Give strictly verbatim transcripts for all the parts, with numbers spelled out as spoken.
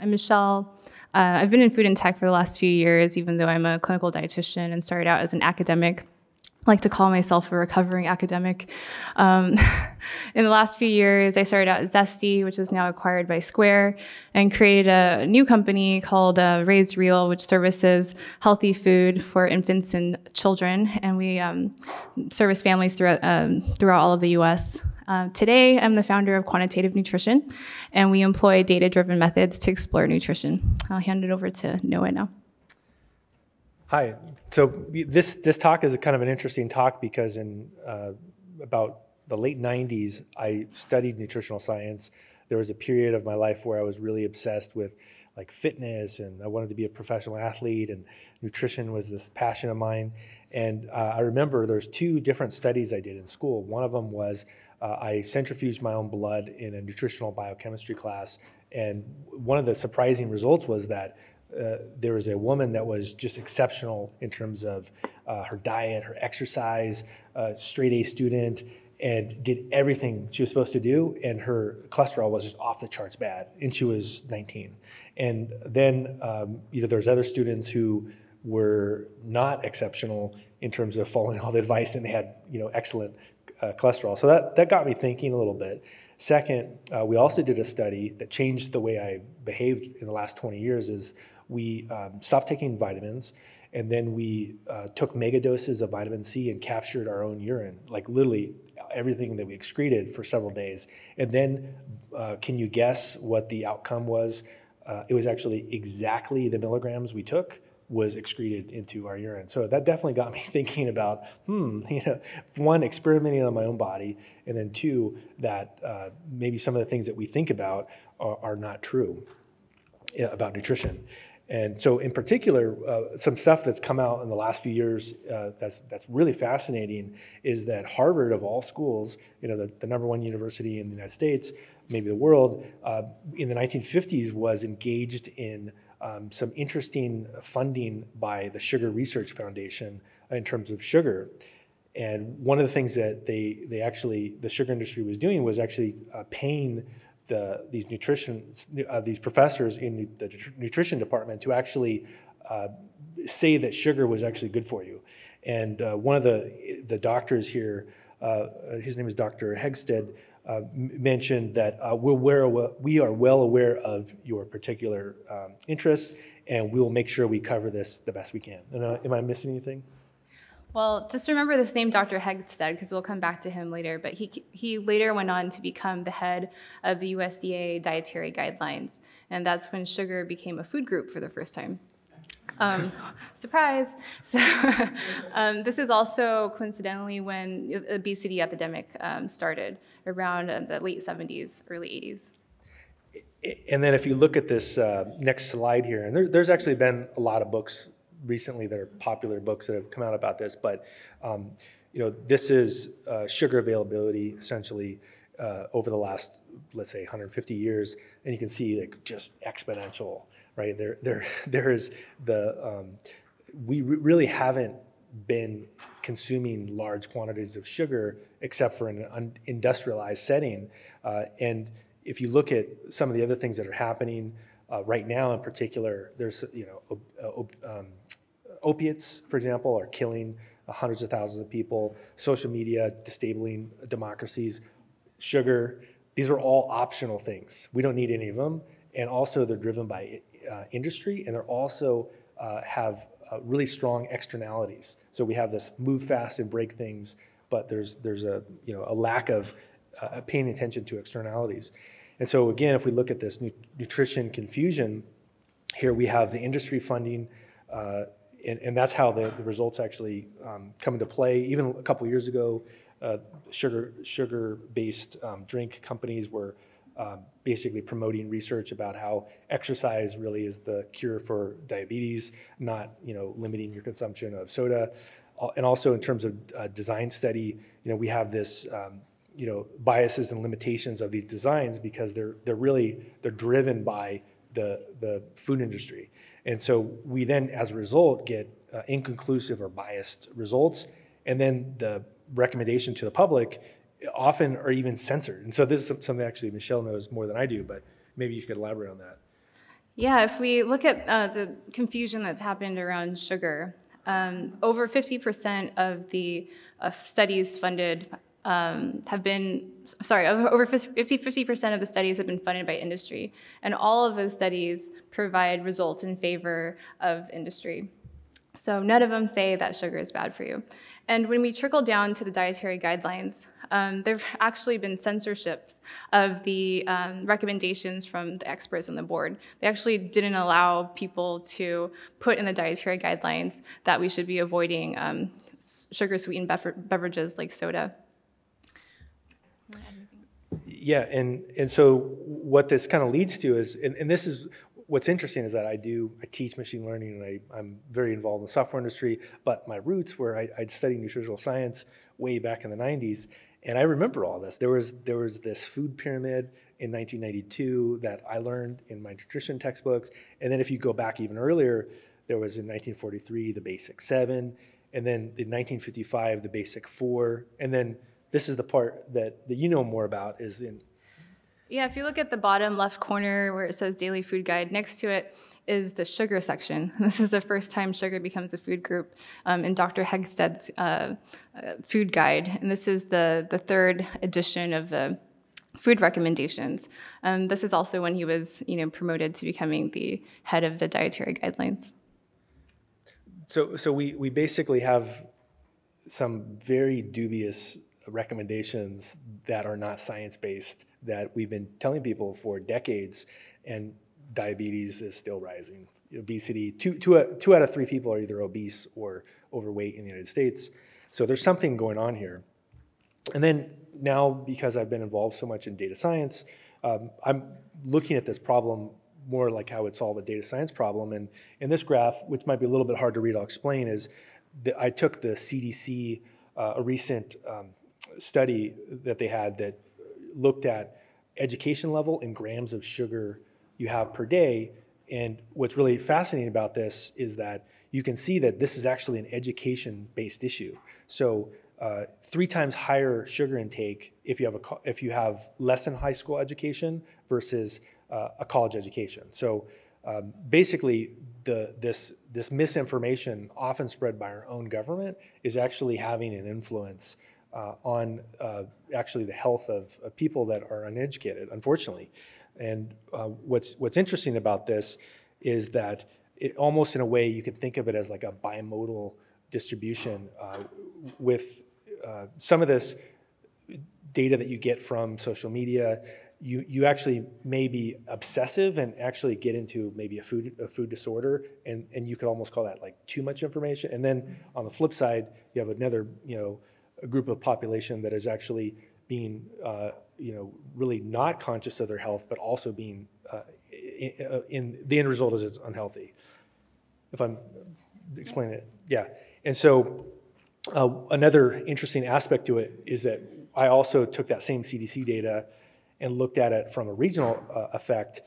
I'm Michelle. Uh, I've been in food and tech for the last few years, even though I'm a clinical dietitian and started out as an academic. I like to call myself a recovering academic. Um, in the last few years, I started out at Zesty, which is now acquired by Square, and created a new company called uh, Raised Real, which services healthy food for infants and children, and we um, service families throughout, um, throughout all of the U S Uh, today, I'm the founder of Quantitative Nutrition, and we employ data-driven methods to explore nutrition. I'll hand it over to Noah now. Hi. So this, this talk is a kind of an interesting talk because in uh, about the late nineties, I studied nutritional science. There was a period of my life where I was really obsessed with like fitness, and I wanted to be a professional athlete, and nutrition was this passion of mine. And uh, I remember there's two different studies I did in school. One of them was Uh, I centrifuged my own blood in a nutritional biochemistry class, and one of the surprising results was that uh, there was a woman that was just exceptional in terms of uh, her diet, her exercise, uh, straight A student, and did everything she was supposed to do, and her cholesterol was just off the charts bad, and she was nineteen. And then um, you know, there's other students who were not exceptional in terms of following all the advice, and they had you know excellent Uh, cholesterol. So that, that got me thinking a little bit. Second, uh, we also did a study that changed the way I behaved in the last twenty years is we um, stopped taking vitamins, and then we uh, took mega doses of vitamin C and captured our own urine, like literally everything that we excreted for several days. And then uh, can you guess what the outcome was? Uh, it was actually exactly the milligrams we took was excreted into our urine. So that definitely got me thinking about, hmm, you know, one, experimenting on my own body, and then two, that uh, maybe some of the things that we think about are, are not true about nutrition. And so in particular, uh, some stuff that's come out in the last few years uh, that's, that's really fascinating is that Harvard, of all schools, you know, the, the number one university in the United States, maybe the world, uh, in the nineteen fifties was engaged in Um, some interesting funding by the Sugar Research Foundation in terms of sugar. And one of the things that they, they actually, the sugar industry was doing was actually uh, paying the, these nutrition, uh, these professors in the nutrition department to actually uh, say that sugar was actually good for you. And uh, one of the, the doctors here, uh, his name is Doctor Hegsted, Uh, mentioned that uh, we're aware, we are well aware of your particular um, interests, and we will make sure we cover this the best we can. And, uh, am I missing anything? Well, just remember this name, Doctor Hegsted, because we'll come back to him later, but he, he later went on to become the head of the U S D A dietary guidelines, and that's when sugar became a food group for the first time. Um, surprise. So um, this is also coincidentally when obesity epidemic um, started around the late seventies, early eighties. And then if you look at this uh, next slide here, and there, there's actually been a lot of books recently that are popular books that have come out about this, but um, you know, this is uh, sugar availability essentially uh, over the last, let's say, one hundred fifty years, and you can see like just exponential. Right there, there, there is the um, we re really haven't been consuming large quantities of sugar except for in an un industrialized setting. Uh, and if you look at some of the other things that are happening uh, right now, in particular, there's you know op op um, opiates, for example, are killing hundreds of thousands of people. Social media disabling democracies. Sugar, these are all optional things. We don't need any of them. And also, they're driven by uh, industry, and they're also uh, have uh, really strong externalities. So we have this move fast and break things, but there's there's a you know a lack of uh, paying attention to externalities. And so again, if we look at this nu nutrition confusion, here we have the industry funding, uh, and, and that's how the, the results actually um, come into play. Even a couple years ago, uh, sugar sugar-based um, drink companies were Um, basically promoting research about how exercise really is the cure for diabetes, not you know limiting your consumption of soda. And also in terms of uh, design study, you know we have this um, you know biases and limitations of these designs because they're they're really they're driven by the the food industry, and so we then as a result get uh, inconclusive or biased results, and then the recommendation to the public often are even censored. And so this is something actually Michelle knows more than I do, but maybe you could elaborate on that. Yeah, if we look at uh, the confusion that's happened around sugar, um, over fifty percent of the uh, studies funded um, have been, sorry, over fifty percent of the studies have been funded by industry, and all of those studies provide results in favor of industry. So none of them say that sugar is bad for you. And when we trickle down to the dietary guidelines, um, there have actually been censorship of the um, recommendations from the experts on the board. They actually didn't allow people to put in the dietary guidelines that we should be avoiding um, sugar-sweetened bever beverages like soda. Yeah, and, and so what this kind of leads to is, and, and this is, what's interesting is that I do, I teach machine learning, and I, I'm very involved in the software industry, but my roots were I, I'd studied nutritional science way back in the nineties, and I remember all this. There was, there was this food pyramid in nineteen ninety-two that I learned in my nutrition textbooks, and then if you go back even earlier, there was in nineteen forty-three the basic seven, and then in nineteen fifty-five the basic four, and then this is the part that, that you know more about is in. Yeah, if you look at the bottom left corner where it says Daily Food Guide, next to it is the sugar section. This is the first time sugar becomes a food group um, in Doctor Hegsted's uh, uh, food guide. And this is the, the third edition of the food recommendations. Um, this is also when he was you know, promoted to becoming the head of the dietary guidelines. So, so we, we basically have some very dubious recommendations that are not science-based that we've been telling people for decades, and diabetes is still rising. Obesity, two, two, two out of three people are either obese or overweight in the United States. So there's something going on here. And then now, because I've been involved so much in data science, um, I'm looking at this problem more like how it solve a data science problem. And in this graph, which might be a little bit hard to read, I'll explain, is that I took the C D C, uh, a recent um, study that they had that looked at education level and grams of sugar you have per day. And what's really fascinating about this is that you can see that this is actually an education-based issue. So uh, three times higher sugar intake if you have, a co if you have less than high school education versus uh, a college education. So um, basically the, this, this misinformation often spread by our own government is actually having an influence Uh, on uh, actually the health of, of people that are uneducated, unfortunately. And uh, what's, what's interesting about this is that it almost in a way you could think of it as like a bimodal distribution uh, with uh, some of this data that you get from social media. You, you actually may be obsessive and actually get into maybe a food, a food disorder, and, and you could almost call that like too much information. And then on the flip side, you have another, you know, a group of population that is actually being, uh, you know, really not conscious of their health, but also being, uh, in, in the end result is it's unhealthy. If I'm explaining it, yeah. And so uh, another interesting aspect to it is that I also took that same C D C data and looked at it from a regional uh, effect.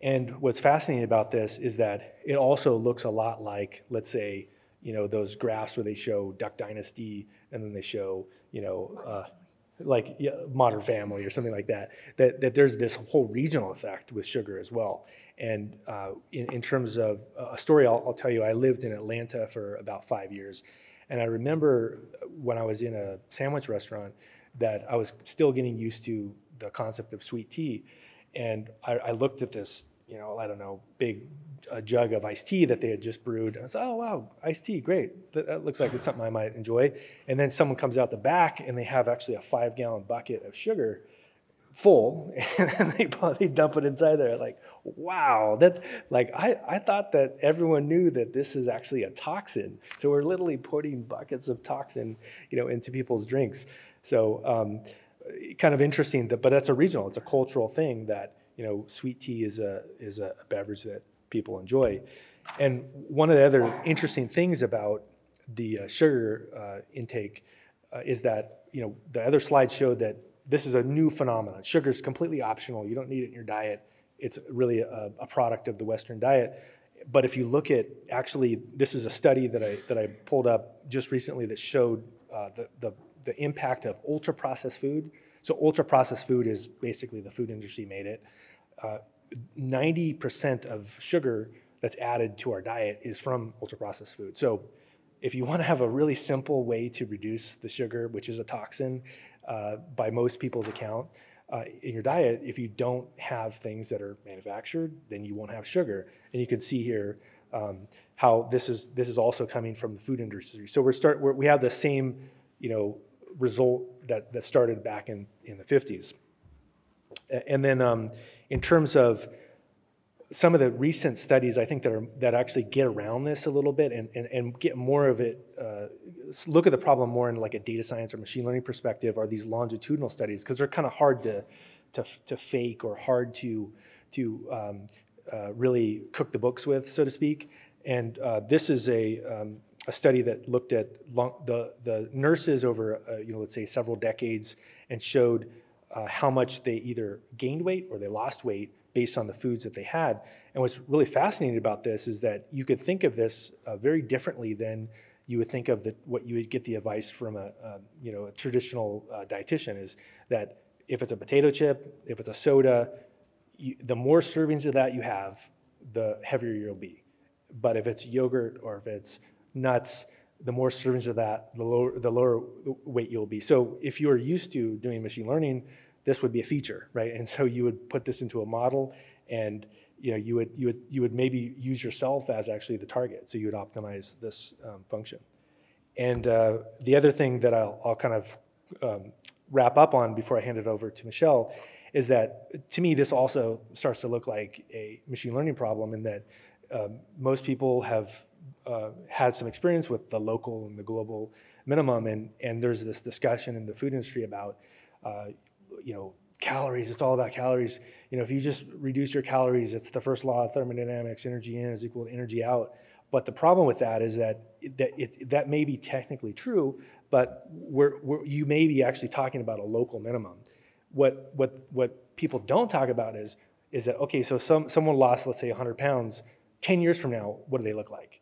And what's fascinating about this is that it also looks a lot like, let's say, you know, those graphs where they show Duck Dynasty and then they show, you know, uh, like yeah, Modern Family or something like that, that, that there's this whole regional effect with sugar as well. And uh, in, in terms of a story, I'll, I'll tell you, I lived in Atlanta for about five years. And I remember when I was in a sandwich restaurant that I was still getting used to the concept of sweet tea. And I, I looked at this, you know, I don't know, big a jug of iced tea that they had just brewed. I was like, oh, wow, iced tea, great. That, that looks like it's something I might enjoy. And then someone comes out the back and they have actually a five gallon bucket of sugar full, and then they, they dump it inside there. Like, wow, that, like, I, I thought that everyone knew that this is actually a toxin. So we're literally putting buckets of toxin, you know, into people's drinks. So um, kind of interesting, that, but that's a regional, it's a cultural thing that, you know, sweet tea is a, is a beverage that people enjoy. And one of the other interesting things about the uh, sugar uh, intake uh, is that, you know, the other slide showed that this is a new phenomenon. Sugar is completely optional. You don't need it in your diet. It's really a, a product of the Western diet. But if you look at, actually, this is a study that I, that I pulled up just recently that showed uh, the, the, the impact of ultra-processed food. So ultra-processed food is basically the food industry made it. Uh, ninety percent of sugar that's added to our diet is from ultra-processed food. So if you want to have a really simple way to reduce the sugar, which is a toxin uh, by most people's account, uh, in your diet, if you don't have things that are manufactured, then you won't have sugar. And you can see here um, how this is this is also coming from the food industry. So we're start we're, we have the same you know result that that started back in in the fifties. And then um, in terms of some of the recent studies, I think that are that actually get around this a little bit and and, and get more of it. Uh, look at the problem more in like a data science or machine learning perspective. Are these longitudinal studies, because they're kind of hard to, to to fake or hard to to um, uh, really cook the books with, so to speak. And uh, this is a um, a study that looked at long, the the nurses over uh, you know let's say several decades and showed uh, how much they either gained weight or they lost weight based on the foods that they had. And what's really fascinating about this is that you could think of this uh, very differently than you would think of the, what you would get the advice from a, a you know a traditional uh, dietitian, is that if it's a potato chip, if it's a soda, you, the more servings of that you have, the heavier you'll be. But if it's yogurt or if it's nuts, the more servings of that, the lower, the lower weight you'll be. So if you're used to doing machine learning, this would be a feature, right? And so you would put this into a model, and you know you would you would you would maybe use yourself as actually the target. So you would optimize this um, function. And uh, the other thing that I'll, I'll kind of um, wrap up on before I hand it over to Michelle is that, to me, this also starts to look like a machine learning problem, in that um, most people have uh, had some experience with the local and the global minimum, and and there's this discussion in the food industry about uh, you know, calories, it's all about calories. You know, if you just reduce your calories, it's the first law of thermodynamics, energy in is equal to energy out. But the problem with that is that it, that, it, that may be technically true, but we're, we're, you may be actually talking about a local minimum. What, what, what people don't talk about is, is that, okay, so some, someone lost, let's say one hundred pounds, ten years from now, what do they look like?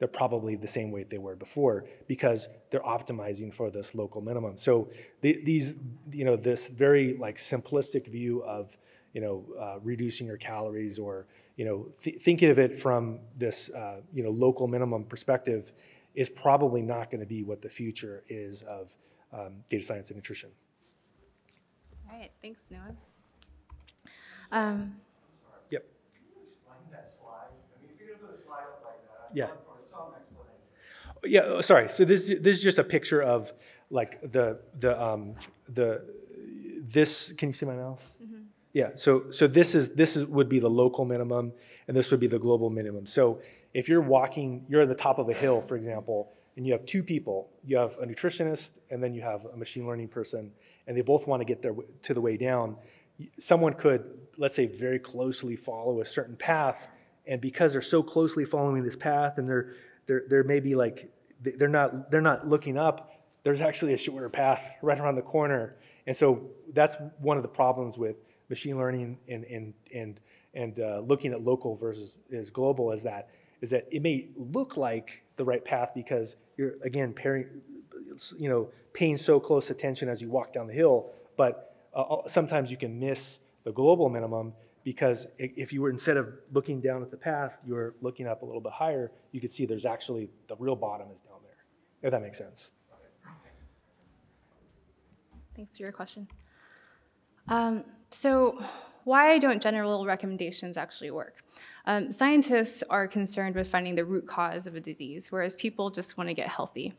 They're probably the same weight they were before, because they're optimizing for this local minimum. So the, these, you know, this very like simplistic view of, you know, uh, reducing your calories, or you know, th thinking of it from this, uh, you know, local minimum perspective, is probably not going to be what the future is of um, data science and nutrition. All right. Thanks, Noah. Um, yep. Yeah. Yeah, sorry. So this this is just a picture of like the the um, the this. Can you see my mouse? Mm-hmm. Yeah. So so this is this is would be the local minimum, and this would be the global minimum. So if you're walking, you're at the top of a hill, for example, and you have two people. You have a nutritionist, and then you have a machine learning person, and they both want to get their to the way down. Someone could, let's say, very closely follow a certain path, and because they're so closely following this path, and they're There, there may be like they're not they're not looking up. There's actually a shorter path right around the corner, and so that's one of the problems with machine learning and and and and uh, looking at local versus is global. Is that is that it may look like the right path because you're again pairing, you know, paying so close attention as you walk down the hill, but uh, sometimes you can miss the global minimum. Because if you were, instead of looking down at the path, you were looking up a little bit higher, you could see there's actually, the real bottom is down there, if that makes sense. Thanks for your question. Um, so why don't general recommendations actually work? Um, scientists are concerned with finding the root cause of a disease, whereas people just want to get healthy.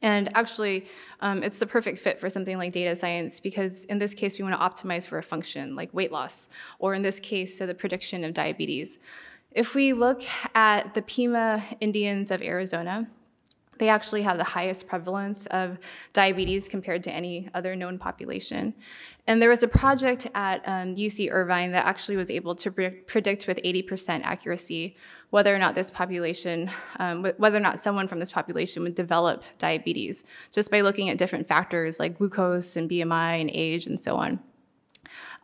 And actually, um, it's the perfect fit for something like data science, because in this case, we want to optimize for a function like weight loss, or in this case, so the prediction of diabetes. If we look at the Pima Indians of Arizona, they actually have the highest prevalence of diabetes compared to any other known population. And there was a project at um, U C Irvine that actually was able to pre predict with eighty percent accuracy whether or not this population, um, whether or not someone from this population would develop diabetes, just by looking at different factors like glucose and B M I and age and so on.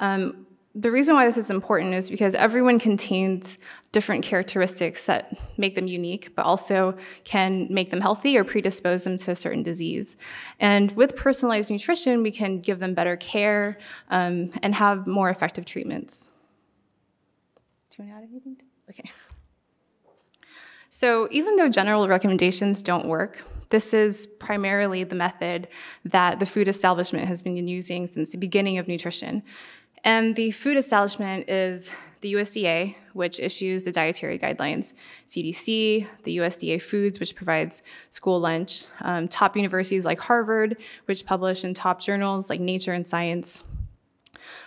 Um, The reason why this is important is because everyone contains different characteristics that make them unique, but also can make them healthy or predispose them to a certain disease. And with personalized nutrition, we can give them better care um, and have more effective treatments. tune out if you need to. Okay. So even though general recommendations don't work, this is primarily the method that the food establishment has been using since the beginning of nutrition. And the food establishment is the U S D A, which issues the dietary guidelines, C D C, the U S D A Foods, which provides school lunch, um, top universities like Harvard, which publish in top journals like Nature and Science.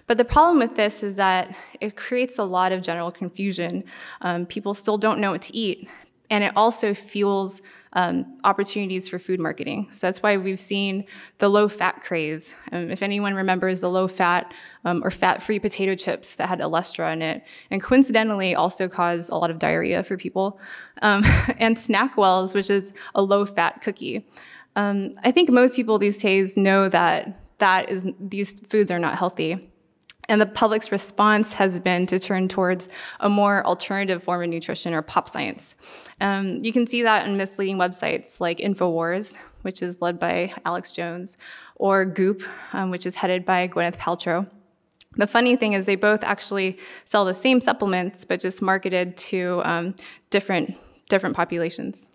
But the problem with this is that it creates a lot of general confusion. Um, people still don't know what to eat. And it also fuels um, opportunities for food marketing. So that's why we've seen the low-fat craze. Um, if anyone remembers the low-fat um, or fat-free potato chips that had Elestra in it, and coincidentally also caused a lot of diarrhea for people, um, and Snack Wells, which is a low-fat cookie. Um, I think most people these days know that that is, these foods are not healthy. And the public's response has been to turn towards a more alternative form of nutrition, or pop science. Um, you can see that in misleading websites like InfoWars, which is led by Alex Jones, or Goop, um, which is headed by Gwyneth Paltrow. The funny thing is they both actually sell the same supplements, but just marketed to um, different, different populations.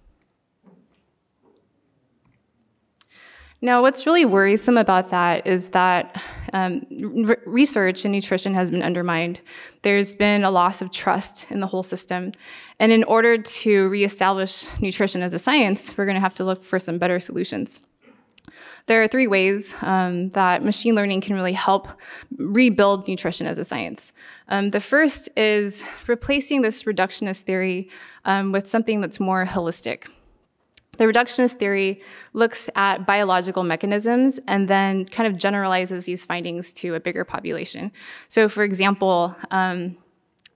Now, what's really worrisome about that is that um, re research in nutrition has been undermined. There's been a loss of trust in the whole system. And in order to reestablish nutrition as a science, we're going to have to look for some better solutions. There are three ways um, that machine learning can really help rebuild nutrition as a science. Um, the first is replacing this reductionist theory um, with something that's more holistic. The reductionist theory looks at biological mechanisms and then kind of generalizes these findings to a bigger population. So, for example, um,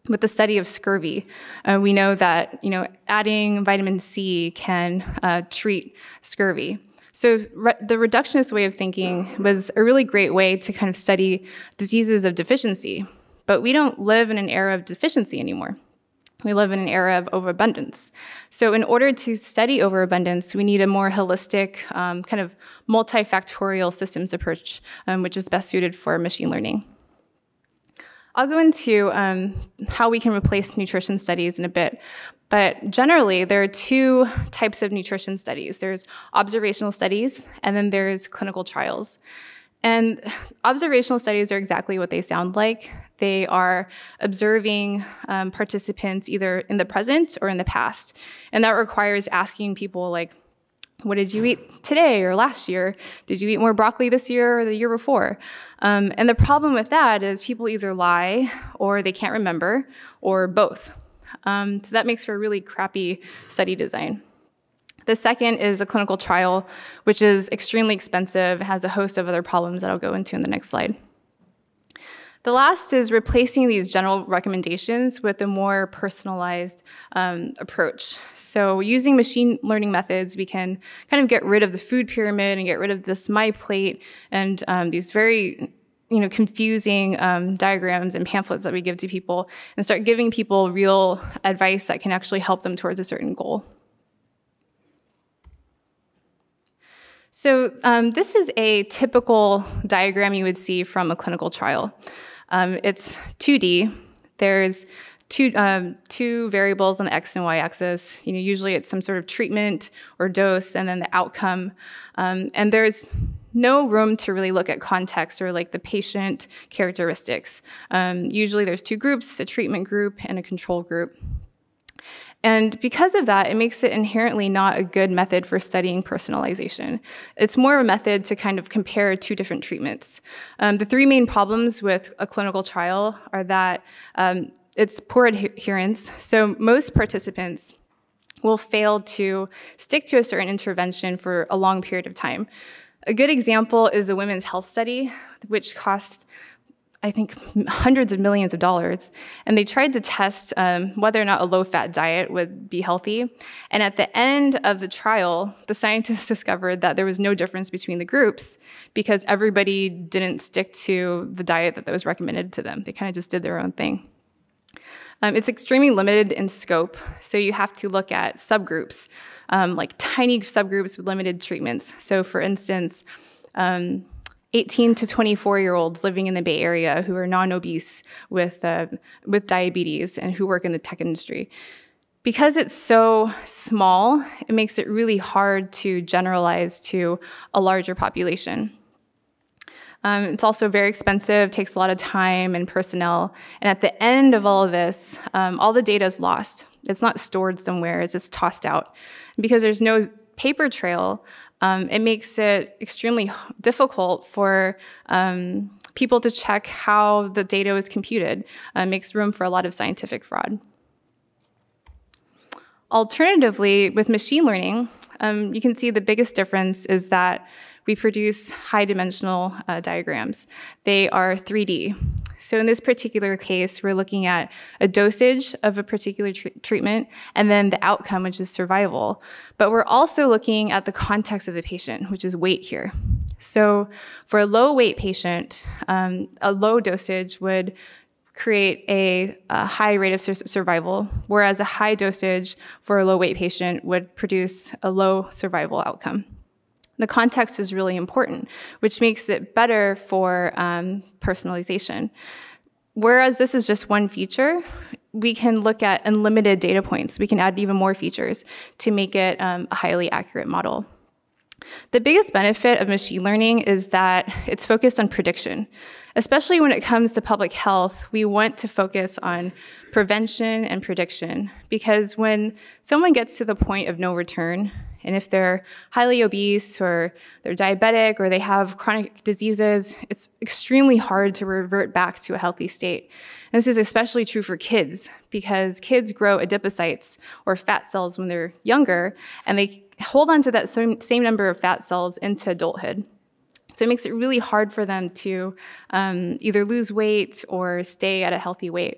with the study of scurvy, uh, we know that you know adding vitamin C can uh, treat scurvy. So re the reductionist way of thinking was a really great way to kind of study diseases of deficiency. But we don't live in an era of deficiency anymore. We live in an era of overabundance. So in order to study overabundance, we need a more holistic, um, kind of multifactorial systems approach, um, which is best suited for machine learning. I'll go into um, how we can replace nutrition studies in a bit. But generally, there are two types of nutrition studies. There's observational studies, and then there's clinical trials. And observational studies are exactly what they sound like. They are observing um, participants either in the present or in the past. And that requires asking people, like, what did you eat today or last year? Did you eat more broccoli this year or the year before? Um, and the problem with that is people either lie or they can't remember, or both. Um, so that makes for a really crappy study design. The second is a clinical trial, which is extremely expensive, has a host of other problems that I'll go into in the next slide. The last is replacing these general recommendations with a more personalized um, approach. So using machine learning methods, we can kind of get rid of the food pyramid and get rid of this my plate and um, these very you know, confusing um, diagrams and pamphlets that we give to people, and start giving people real advice that can actually help them towards a certain goal. So um, this is a typical diagram you would see from a clinical trial. Um, it's two D. There's two, um, two variables on the X and Y axis. You know, usually it's some sort of treatment or dose, and then the outcome. Um, and there's no room to really look at context or like the patient characteristics. Um, usually there's two groups, a treatment group and a control group. And because of that, it makes it inherently not a good method for studying personalization. It's more of a method to kind of compare two different treatments. Um, the three main problems with a clinical trial are that um, it's poor adherence. So most participants will fail to stick to a certain intervention for a long period of time. A good example is a women's health study, which costs I think hundreds of millions of dollars, and they tried to test um, whether or not a low-fat diet would be healthy. And at the end of the trial, the scientists discovered that there was no difference between the groups because everybody didn't stick to the diet that was recommended to them. They kind of just did their own thing. Um, it's extremely limited in scope, so you have to look at subgroups, um, like tiny subgroups with limited treatments. So for instance, um, eighteen to twenty-four-year-olds living in the Bay Area who are non-obese with, uh, with diabetes and who work in the tech industry. Because it's so small, it makes it really hard to generalize to a larger population. Um, it's also very expensive, takes a lot of time and personnel. And at the end of all of this, um, all the data is lost. It's not stored somewhere, it's just tossed out. And because there's no paper trail, Um, it makes it extremely difficult for um, people to check how the data was computed. Uh, it makes room for a lot of scientific fraud. Alternatively, with machine learning, um, you can see the biggest difference is that we produce high-dimensional uh, diagrams. They are three D. So in this particular case, we're looking at a dosage of a particular tr treatment and then the outcome, which is survival. But we're also looking at the context of the patient, which is weight here. So for a low-weight patient, um, a low dosage would create a, a high rate of sur survival, whereas a high dosage for a low-weight patient would produce a low survival outcome. The context is really important, which makes it better for um, personalization. Whereas this is just one feature, we can look at unlimited data points. We can add even more features to make it um, a highly accurate model. The biggest benefit of machine learning is that it's focused on prediction. Especially when it comes to public health, we want to focus on prevention and prediction, because when someone gets to the point of no return, and if they're highly obese or they're diabetic or they have chronic diseases, it's extremely hard to revert back to a healthy state. And this is especially true for kids, because kids grow adipocytes or fat cells when they're younger, and they hold on to that same, same number of fat cells into adulthood. So it makes it really hard for them to um, either lose weight or stay at a healthy weight.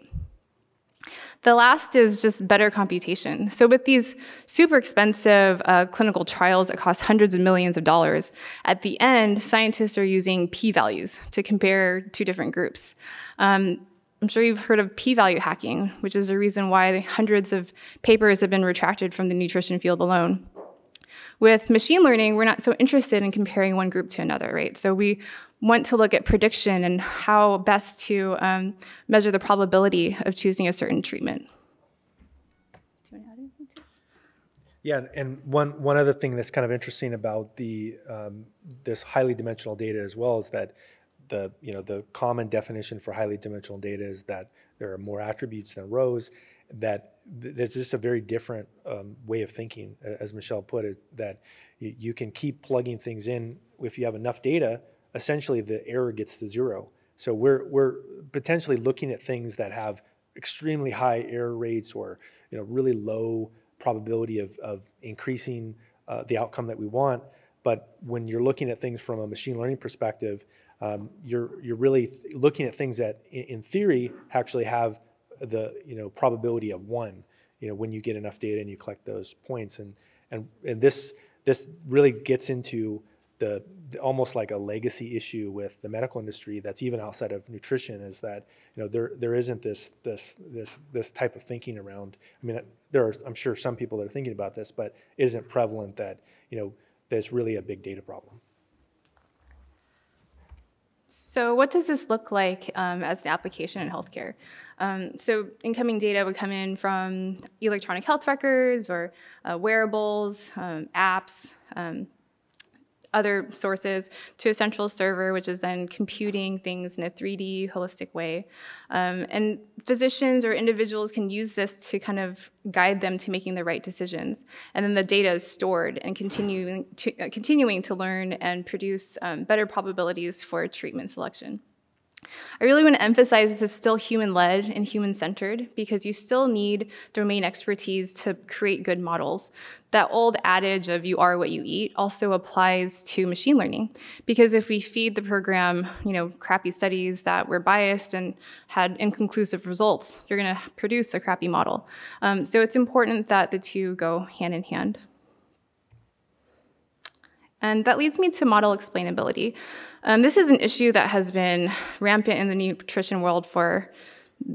The last is just better computation. So with these super expensive uh, clinical trials that cost hundreds of millions of dollars, at the end, scientists are using p-values to compare two different groups. Um, I'm sure you've heard of p-value hacking, which is a reason why hundreds of papers have been retracted from the nutrition field alone. With machine learning, we're not so interested in comparing one group to another, right? So we want to look at prediction and how best to um, measure the probability of choosing a certain treatment. Do you want to add anything to this? Yeah, and one, one other thing that's kind of interesting about the, um, this highly dimensional data as well is that the, you know, the common definition for highly dimensional data is that there are more attributes than rows, that there's just a very different um, way of thinking, as Michelle put it, that you, you can keep plugging things in. If you have enough data, essentially the error gets to zero. So we're, we're potentially looking at things that have extremely high error rates or, you know, really low probability of, of increasing uh, the outcome that we want. But when you're looking at things from a machine learning perspective, um, you're, you're really looking at things that in, in theory actually have the, you know, probability of one, you know, when you get enough data and you collect those points. And, and, and this, this really gets into the, the almost like a legacy issue with the medical industry that's even outside of nutrition, is that, you know, there, there isn't this, this, this, this type of thinking around. I mean, there are, I'm sure, some people that are thinking about this, but it isn't prevalent that, you know, there's really a big data problem. So what does this look like um, as an application in healthcare? Um, so incoming data would come in from electronic health records or uh, wearables, um, apps, um, other sources, to a central server, which is then computing things in a three D holistic way. Um, and physicians or individuals can use this to kind of guide them to making the right decisions. And then the data is stored and continuing to, uh, continuing to learn and produce um, better probabilities for treatment selection. I really want to emphasize this is still human-led and human-centered, because you still need domain expertise to create good models. That old adage of you are what you eat also applies to machine learning, because if we feed the program, you know, crappy studies that were biased and had inconclusive results, you're going to produce a crappy model. Um, so it's important that the two go hand in hand. And that leads me to model explainability. Um, this is an issue that has been rampant in the nutrition world for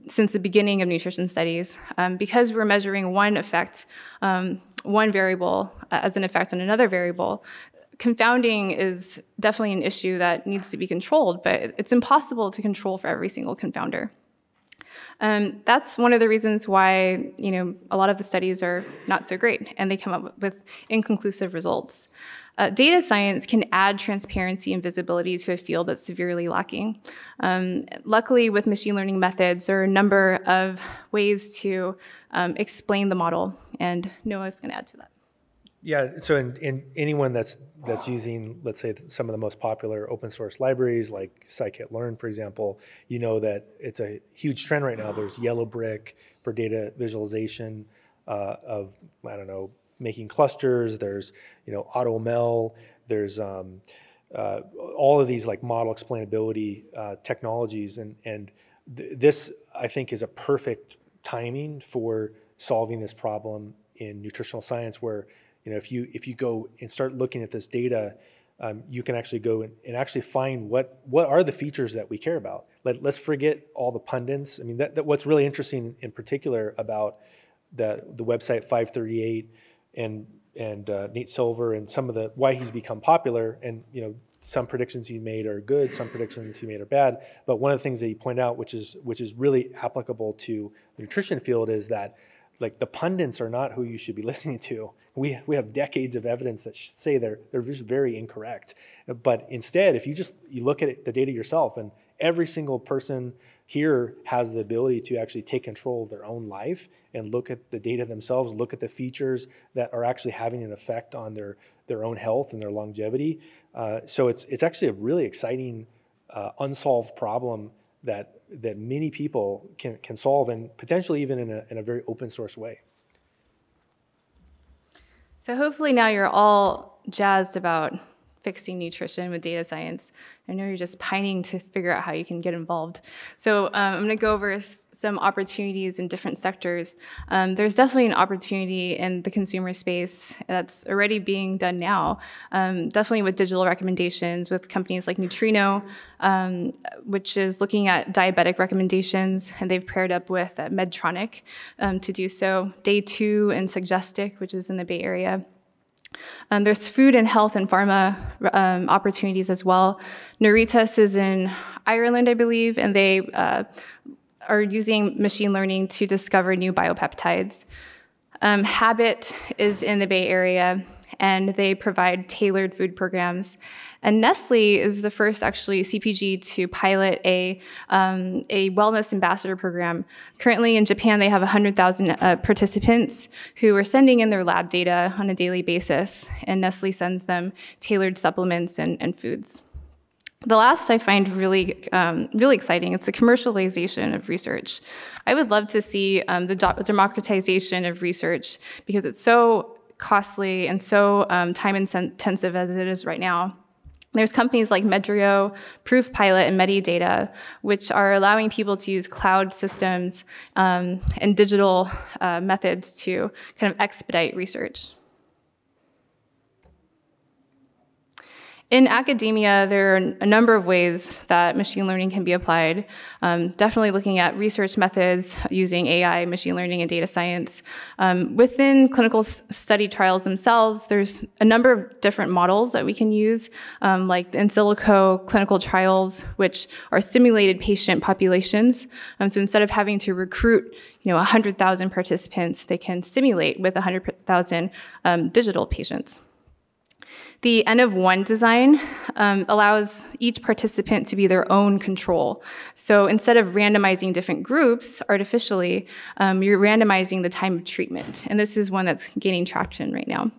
since the beginning of nutrition studies. Um, because we're measuring one effect, um, one variable uh, as an effect on another variable, confounding is definitely an issue that needs to be controlled, but it's impossible to control for every single confounder. Um, that's one of the reasons why, you know, a lot of the studies are not so great and they come up with inconclusive results. Uh, data science can add transparency and visibility to a field that's severely lacking. Um, luckily, with machine learning methods, there are a number of ways to um, explain the model, and Noah's going to add to that. Yeah, so in, in anyone that's that's using, let's say, some of the most popular open source libraries like scikit-learn, for example, you know that it's a huge trend right now. There's yellow brick for data visualization uh, of, I don't know, making clusters. There's, you know, AutoML. There's um, uh, all of these like model explainability uh, technologies, and and th this I think is a perfect timing for solving this problem in nutritional science, where you know, if you if you go and start looking at this data, um, you can actually go and, and actually find what what are the features that we care about. Let, let's forget all the pundits. I mean, that, that what's really interesting in particular about the the website five thirty-eight and and uh, Nate Silver and some of the why he's become popular. And you know, some predictions he made are good, some predictions he made are bad. But one of the things that he pointed out, which is which is really applicable to the nutrition field, is that, like, the pundits are not who you should be listening to. We, we have decades of evidence that say they're, they're just very incorrect. But instead, if you just you look at it, the data yourself, and every single person here has the ability to actually take control of their own life and look at the data themselves, look at the features that are actually having an effect on their, their own health and their longevity. Uh, so it's, it's actually a really exciting uh, unsolved problem that that many people can, can solve, and potentially even in a, in a very open source way. So hopefully now you're all jazzed about fixing nutrition with data science. I know you're just pining to figure out how you can get involved. So um, I'm gonna go over some opportunities in different sectors. Um, there's definitely an opportunity in the consumer space that's already being done now, um, definitely with digital recommendations with companies like Nutrino, um, which is looking at diabetic recommendations, and they've paired up with uh, Medtronic um, to do so. Day two and Suggestic, which is in the Bay Area. Um, there's food and health and pharma um, opportunities as well. Neuritas is in Ireland, I believe, and they uh, are using machine learning to discover new biopeptides. Um, Habit is in the Bay Area, and they provide tailored food programs. And Nestle is the first, actually, C P G to pilot a, um, a wellness ambassador program. Currently in Japan, they have one hundred thousand uh, participants who are sending in their lab data on a daily basis, and Nestle sends them tailored supplements and, and foods. The last I find really, um, really exciting. It's the commercialization of research. I would love to see um, the democratization of research, because it's so costly and so um, time-intensive as it is right now. There's companies like Medrio, Proof Pilot, and Medidata, which are allowing people to use cloud systems um, and digital uh, methods to kind of expedite research. In academia, there are a number of ways that machine learning can be applied. Um, definitely looking at research methods using A I, machine learning, and data science. Um, within clinical study trials themselves, there's a number of different models that we can use, um, like in silico clinical trials, which are simulated patient populations. Um, so instead of having to recruit, you know, one hundred thousand participants, they can simulate with one hundred thousand um, digital patients. The N of one design um, allows each participant to be their own control. So instead of randomizing different groups artificially, um, you're randomizing the time of treatment. And this is one that's gaining traction right now.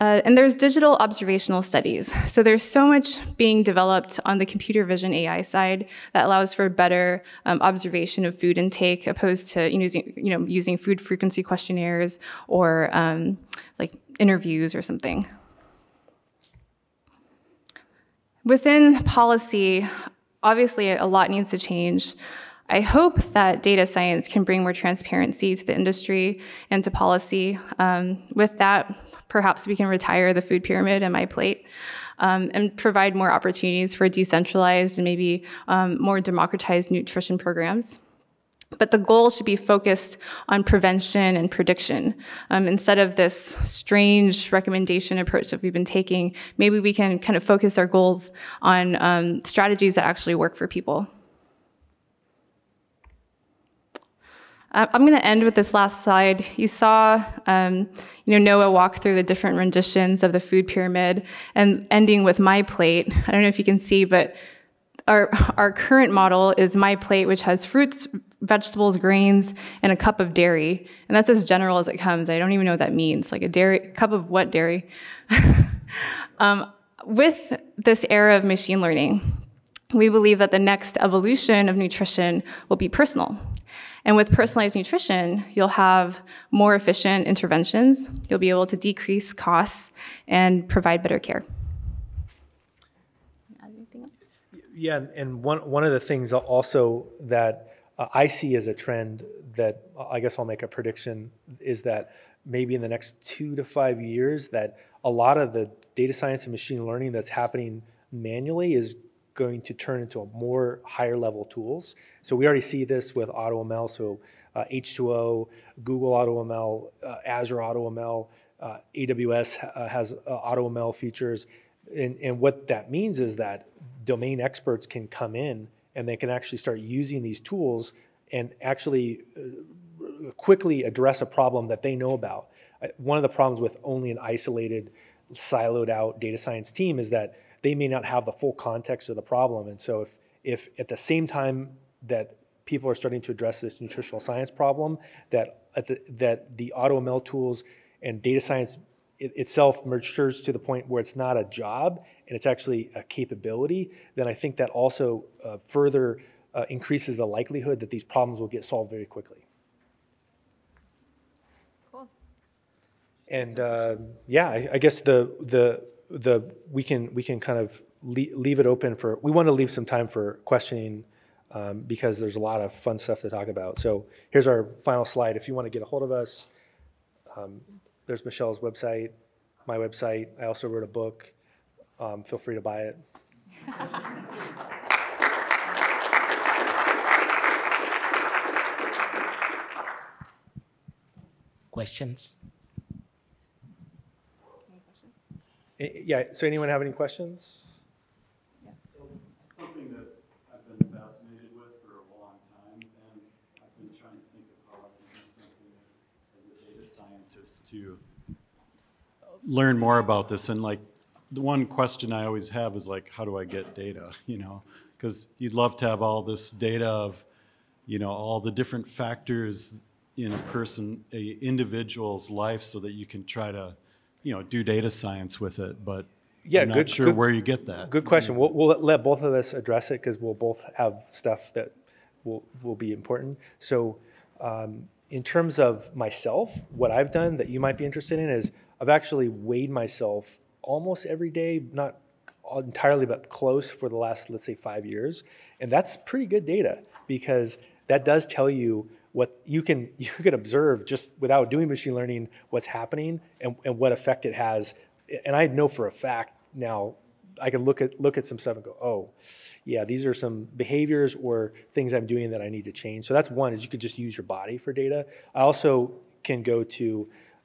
Uh, and there's digital observational studies. So there's so much being developed on the computer vision A I side that allows for better um, observation of food intake, opposed to using, you know, using food frequency questionnaires or um, like interviews or something. Within policy, obviously a lot needs to change. I hope that data science can bring more transparency to the industry and to policy. Um, with that, perhaps we can retire the food pyramid and my plate um, and provide more opportunities for decentralized and maybe um, more democratized nutrition programs. But the goal should be focused on prevention and prediction. Um, instead of this strange recommendation approach that we've been taking, maybe we can kind of focus our goals on um, strategies that actually work for people. Uh, I'm going to end with this last slide. You saw um, you know, Noah walk through the different renditions of the food pyramid, and ending with my plate. I don't know if you can see, but Our, our current model is my plate, which has fruits, vegetables, grains, and a cup of dairy. And that's as general as it comes. I don't even know what that means. Like a dairy, cup of what dairy? um, with this era of machine learning, we believe that the next evolution of nutrition will be personal. And with personalized nutrition, you'll have more efficient interventions. You'll be able to decrease costs and provide better care. Yeah, and one, one of the things also that uh, I see as a trend that I guess I'll make a prediction is that maybe in the next two to five years that a lot of the data science and machine learning that's happening manually is going to turn into a more higher level tools. So we already see this with AutoML, so uh, H two O, Google AutoML, uh, Azure AutoML, uh, A W S uh, has uh, AutoML features. And, and what that means is that domain experts can come in and they can actually start using these tools and actually quickly address a problem that they know about. One of the problems with only an isolated, siloed out data science team is that they may not have the full context of the problem. And so if, if at the same time that people are starting to address this nutritional science problem, that, at the, that the AutoML tools and data science it itself matures to the point where it's not a job and it's actually a capability, then I think that also uh, further uh, increases the likelihood that these problems will get solved very quickly. Cool. And uh, yeah, I, I guess the the the we can we can kind of le leave it open for. We want to leave some time for questioning um, because there's a lot of fun stuff to talk about. So here's our final slide. If you want to get a hold of us. Um, There's Michelle's website, my website. I also wrote a book. Um, feel free to buy it. Questions? Any questions? It, yeah, so anyone have any questions? Yeah. So something that I've been fascinated with for a long time, and I've been trying to think of how I can do something as a data scientist to learn more about this. And like the one question I always have is like, how do I get data, you know? Because you'd love to have all this data of, you know, all the different factors in a person, an individual's life so that you can try to, you know, do data science with it. But yeah, I'm not good, sure good, where you get that. Good question. You know? We'll, we'll let both of us address it because we'll both have stuff that will, will be important. So um, in terms of myself, what I've done that you might be interested in is I've actually weighed myself almost every day, not entirely, but close for the last, let's say, five years. And that's pretty good data because that does tell you what you can, you can observe just without doing machine learning, what's happening and, and what effect it has. And I know for a fact now I can look at, look at some stuff and go, oh, yeah, these are some behaviors or things I'm doing that I need to change. So that's one is you could just use your body for data. I also can go to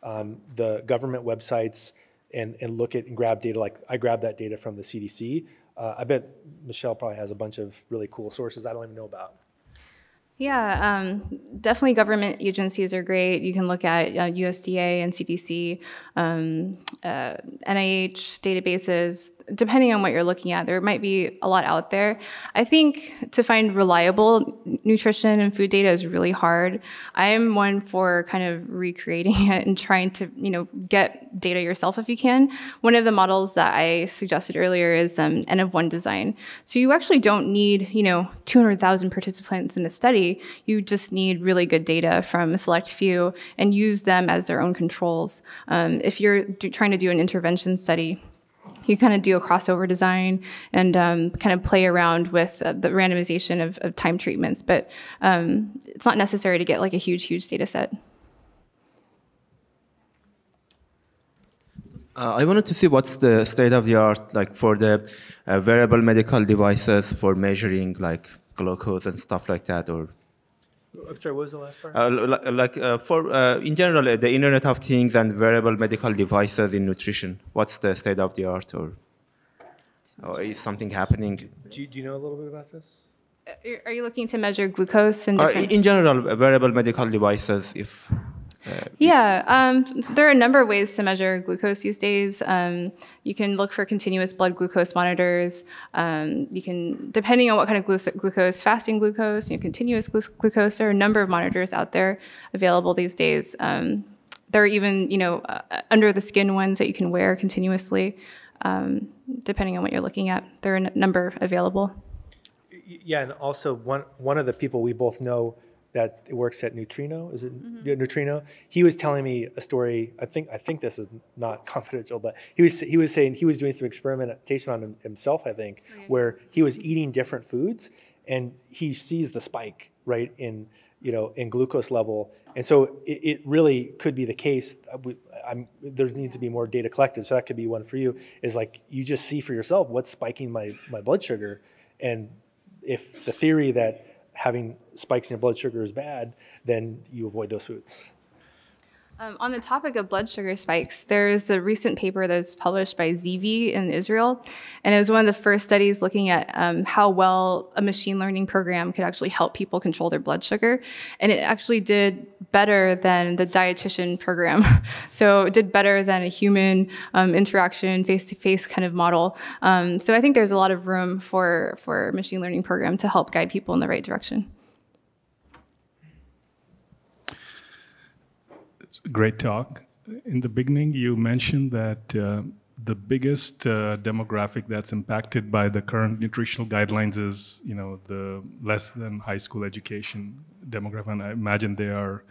um, the government websites and, and look at and grab data. Like I grabbed that data from the C D C. Uh, I bet Michelle probably has a bunch of really cool sources I don't even know about. Yeah, um, definitely government agencies are great. You can look at uh, U S D A and C D C, um, uh, N I H databases. Depending on what you're looking at, there might be a lot out there. I think to find reliable nutrition and food data is really hard. I'm one for kind of recreating it and trying to, you know, get data yourself if you can. One of the models that I suggested earlier is um, N of one design. So you actually don't need, you know, two hundred thousand participants in a study. You just need really good data from a select few and use them as their own controls. Um, if you're do, trying to do an intervention study, you kind of do a crossover design and um, kind of play around with uh, the randomization of, of time treatments, but um, it's not necessary to get like a huge, huge data set. Uh, I wanted to see what's the state of the art like for the uh, wearable medical devices for measuring like glucose and stuff like that, or I'm sorry, what was the last part? Uh, like uh, for uh, in general, uh, the Internet of Things and wearable medical devices in nutrition. What's the state of the art, or, or is something happening? Do you, do you know a little bit about this? Are you looking to measure glucose and different... Uh, in general, uh, wearable medical devices, if... Uh, yeah, um, so there are a number of ways to measure glucose these days. Um, you can look for continuous blood glucose monitors. Um, you can, depending on what kind of glu glucose, fasting glucose, you know, continuous glu glucose, there are a number of monitors out there available these days. Um, there are even, you know, uh, under-the-skin ones that you can wear continuously, um, depending on what you're looking at. There are a number available. Yeah, and also one one of the people we both know that works at Nutrino, is it mm-hmm. yeah, Nutrino? He was telling me a story. I think I think this is not confidential, but he was he was saying he was doing some experimentation on himself, I think, right. where he was eating different foods and he sees the spike right in you know in glucose level, and so it, it really could be the case. I'm, there needs to be more data collected, so that could be one for you. Is like you just see for yourself what's spiking my my blood sugar, and if the theory that having spikes in your blood sugar is bad, then you avoid those foods. Um, on the topic of blood sugar spikes, there's a recent paper that was published by Z V in Israel, and it was one of the first studies looking at um, how well a machine learning program could actually help people control their blood sugar, and it actually did better than the dietitian program. So it did better than a human um, interaction, face-to-face kind of model. Um, so I think there's a lot of room for, for a machine learning program to help guide people in the right direction. Great talk. In the beginning, you mentioned that uh, the biggest uh, demographic that's impacted by the current nutritional guidelines is, you know, the less than high school education demographic. And I imagine they are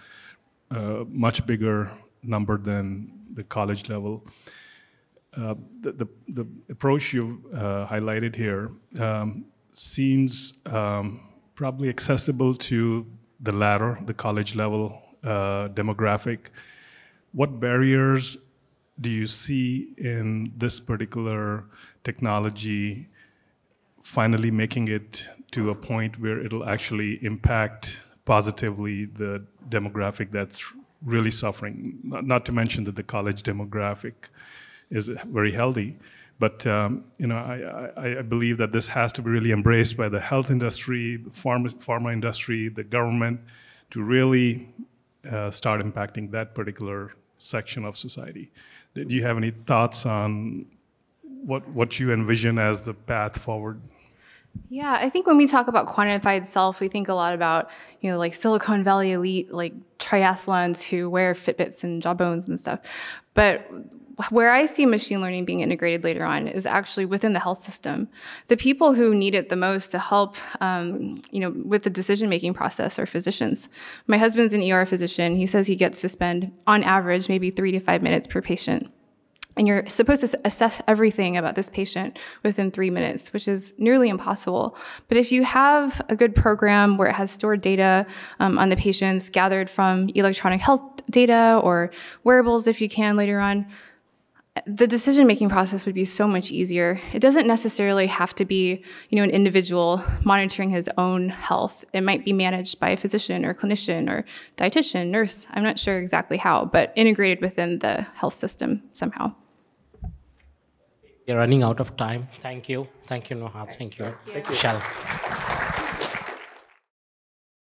a much bigger number than the college level. Uh, the, the, the approach you've uh, highlighted here um, seems um, probably accessible to the latter, the college level Uh, demographic. What barriers do you see in this particular technology finally making it to a point where it'll actually impact positively the demographic that's really suffering? Not, not to mention that the college demographic is very healthy, but um, you know, I, I, I believe that this has to be really embraced by the health industry, the pharma, pharma industry, the government, to really Uh, start impacting that particular section of society. Do you have any thoughts on what what you envision as the path forward? Yeah, I think when we talk about quantified self, we think a lot about, you know, like Silicon Valley elite, like triathlons who wear Fitbits and Jawbones and stuff. But where I see machine learning being integrated later on is actually within the health system. The people who need it the most to help, um, you know, with the decision-making process are physicians. My husband's an E R physician. He says he gets to spend, on average, maybe three to five minutes per patient. And you're supposed to assess everything about this patient within three minutes, which is nearly impossible. But if you have a good program where it has stored data um, on the patients gathered from electronic health data or wearables, if you can later on, the decision-making process would be so much easier. It doesn't necessarily have to be, you know, an individual monitoring his own health. It might be managed by a physician or clinician or dietitian, nurse. I'm not sure exactly how, but integrated within the health system somehow. You're running out of time. Thank you. Thank you, Noha. Thank you. Thank you. Michelle.